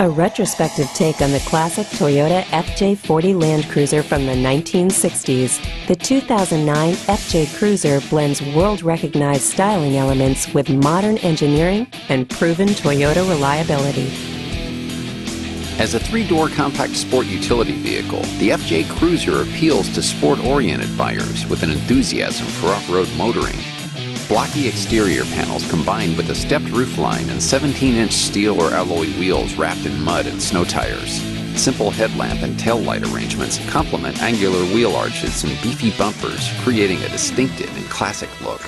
A retrospective take on the classic Toyota FJ40 Land Cruiser from the 1960s, the 2009 FJ Cruiser blends world-recognized styling elements with modern engineering and proven Toyota reliability. As a three-door compact sport utility vehicle, the FJ Cruiser appeals to sport-oriented buyers with an enthusiasm for off-road motoring. Blocky exterior panels combined with a stepped roofline and 17-inch steel or alloy wheels wrapped in mud and snow tires. Simple headlamp and tail light arrangements complement angular wheel arches and beefy bumpers, creating a distinctive and classic look.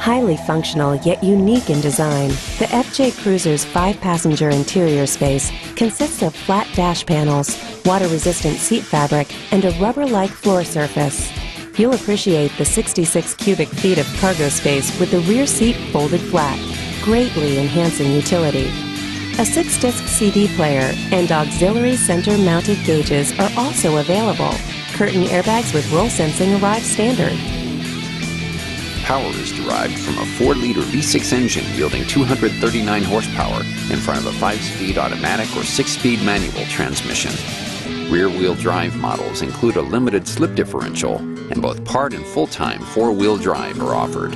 Highly functional yet unique in design, the FJ Cruiser's 5-passenger interior space consists of flat dash panels, water-resistant seat fabric, and a rubber-like floor surface. You'll appreciate the 66 cubic feet of cargo space with the rear seat folded flat, greatly enhancing utility. A 6-disc CD player and auxiliary center-mounted gauges are also available. Curtain airbags with roll sensing arrive standard. Power is derived from a 4-liter V6 engine yielding 239 horsepower in front of a 5-speed automatic or 6-speed manual transmission. Rear-wheel drive models include a limited slip differential, and both part and full-time four-wheel drive are offered.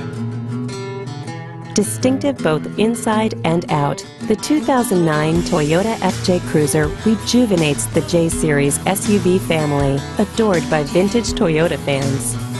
Distinctive both inside and out, the 2009 Toyota FJ Cruiser rejuvenates the J-Series SUV family, adored by vintage Toyota fans.